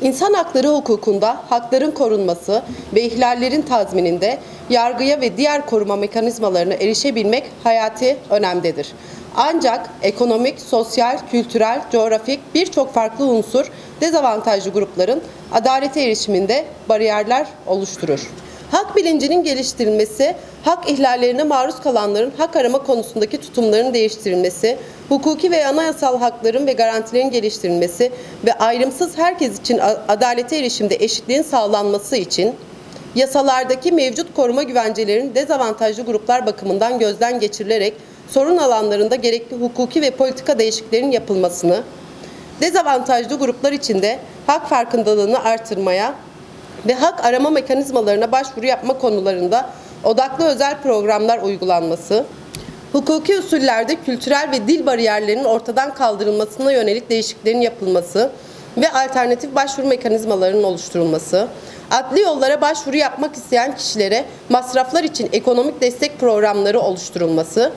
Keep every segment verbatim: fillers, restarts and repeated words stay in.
İnsan hakları hukukunda hakların korunması ve ihlallerin tazmininde yargıya ve diğer koruma mekanizmalarına erişebilmek hayati önemdedir. Ancak ekonomik, sosyal, kültürel, coğrafik birçok farklı unsur dezavantajlı grupların adalete erişiminde bariyerler oluşturur. Hak bilincinin geliştirilmesi, hak ihlallerine maruz kalanların hak arama konusundaki tutumlarının değiştirilmesi, hukuki ve anayasal hakların ve garantilerin geliştirilmesi ve ayrımsız herkes için adalete erişimde eşitliğin sağlanması için yasalardaki mevcut koruma güvencelerin dezavantajlı gruplar bakımından gözden geçirilerek sorun alanlarında gerekli hukuki ve politika değişikliklerin yapılmasını, dezavantajlı gruplar içinde hak farkındalığını artırmaya ve hak arama mekanizmalarına başvuru yapma konularında odaklı özel programlar uygulanması, hukuki usullerde kültürel ve dil bariyerlerinin ortadan kaldırılmasına yönelik değişikliklerin yapılması ve alternatif başvuru mekanizmalarının oluşturulması, adli yollara başvuru yapmak isteyen kişilere masraflar için ekonomik destek programları oluşturulması,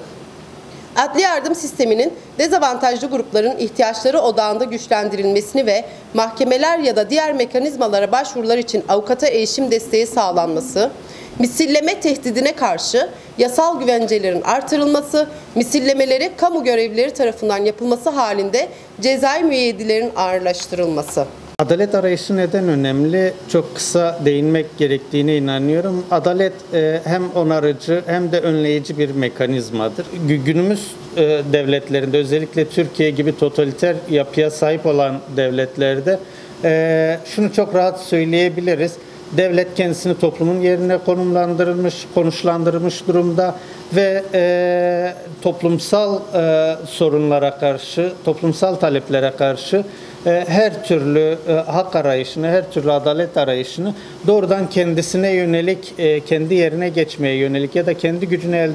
adli yardım sisteminin dezavantajlı grupların ihtiyaçları odağında güçlendirilmesini ve mahkemeler ya da diğer mekanizmalara başvurular için avukata erişim desteği sağlanması, misilleme tehdidine karşı yasal güvencelerin artırılması, misillemeleri kamu görevlileri tarafından yapılması halinde cezai müeyyidilerin ağırlaştırılması. Adalet arayışı neden önemli? Çok kısa değinmek gerektiğine inanıyorum. Adalet hem onarıcı hem de önleyici bir mekanizmadır. Günümüz devletlerinde, özellikle Türkiye gibi totaliter yapıya sahip olan devletlerde şunu çok rahat söyleyebiliriz. Devlet kendisini toplumun yerine konumlandırılmış, konuşlandırılmış durumda ve e, toplumsal e, sorunlara karşı, toplumsal taleplere karşı e, her türlü e, hak arayışını, her türlü adalet arayışını doğrudan kendisine yönelik, e, kendi yerine geçmeye yönelik ya da kendi gücünü, el,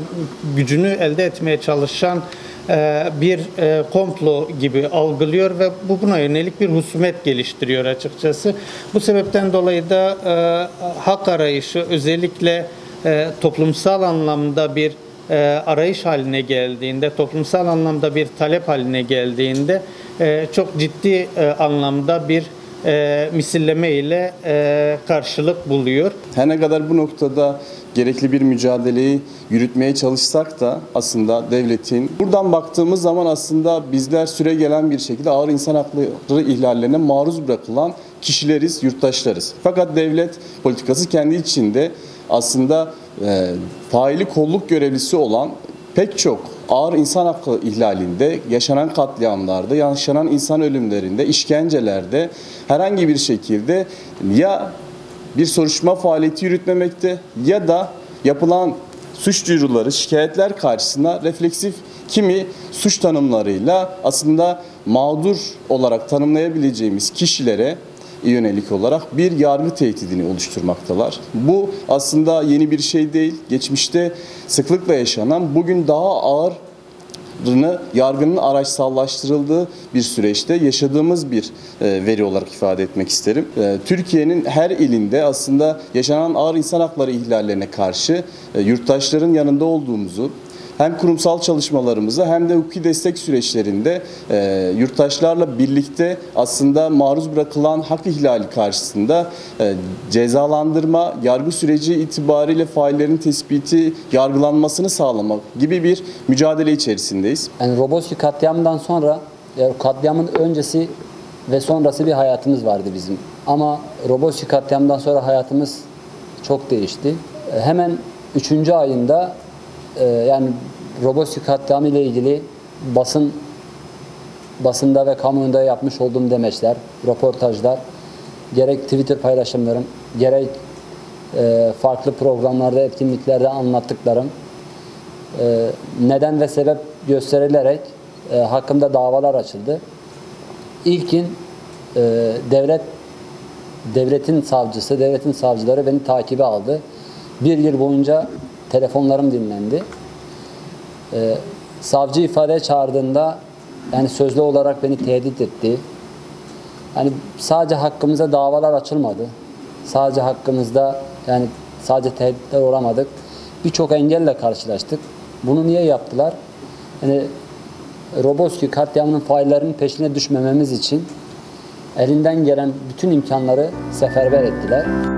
gücünü elde etmeye çalışan e, bir e, komplo gibi algılıyor ve bu buna yönelik bir husumet geliştiriyor açıkçası. Bu sebepten dolayı da e, hak arayışı özellikle E, toplumsal anlamda bir e, arayış haline geldiğinde, toplumsal anlamda bir talep haline geldiğinde e, çok ciddi e, anlamda bir e, misilleme ile e, karşılık buluyor. Her ne kadar bu noktada gerekli bir mücadeleyi yürütmeye çalışsak da aslında devletin, buradan baktığımız zaman aslında bizler süre gelen bir şekilde ağır insan hakları ihlallerine maruz bırakılan kişileriz, yurttaşlarız. Fakat devlet politikası kendi içinde aslında e, faili kolluk görevlisi olan pek çok ağır insan hakkı ihlalinde, yaşanan katliamlarda, yaşanan insan ölümlerinde, işkencelerde herhangi bir şekilde ya bir soruşturma faaliyeti yürütmemekte ya da yapılan suç duyuruları, şikayetler karşısında refleksif kimi suç tanımlarıyla aslında mağdur olarak tanımlayabileceğimiz kişilere yönelik olarak bir yargı tehdidini oluşturmaktalar. Bu aslında yeni bir şey değil. Geçmişte sıklıkla yaşanan, bugün daha ağırını yargının araçsallaştırıldığı bir süreçte yaşadığımız bir veri olarak ifade etmek isterim. Türkiye'nin her ilinde aslında yaşanan ağır insan hakları ihlallerine karşı yurttaşların yanında olduğumuzu, hem kurumsal çalışmalarımızda hem de hukuki destek süreçlerinde e, yurttaşlarla birlikte aslında maruz bırakılan hak ihlali karşısında e, cezalandırma, yargı süreci itibariyle faillerin tespiti, yargılanmasını sağlamak gibi bir mücadele içerisindeyiz. Yani Roboski katliamından sonra, yani katliamın öncesi ve sonrası bir hayatımız vardı bizim. Ama Roboski katliamından sonra hayatımız çok değişti. Hemen üçüncü ayında yani Roboski katliamı ile ilgili basın basında ve kamuoyunda yapmış olduğum demeçler, röportajlar, gerek Twitter paylaşımlarım, gerek e, farklı programlarda, etkinliklerde anlattıklarım e, neden ve sebep gösterilerek e, hakkımda davalar açıldı. İlkin e, devlet devletin savcısı, devletin savcıları beni takibe aldı. Bir yıl boyunca telefonlarım dinlendi. Ee, savcı ifadeye çağırdığında yani sözlü olarak beni tehdit etti. Yani sadece hakkımıza davalar açılmadı. Sadece hakkımızda yani sadece tehditler olamadık. Birçok engelle karşılaştık. Bunu niye yaptılar? Yani Roboski katliamının faillerinin peşine düşmememiz için elinden gelen bütün imkanları seferber ettiler.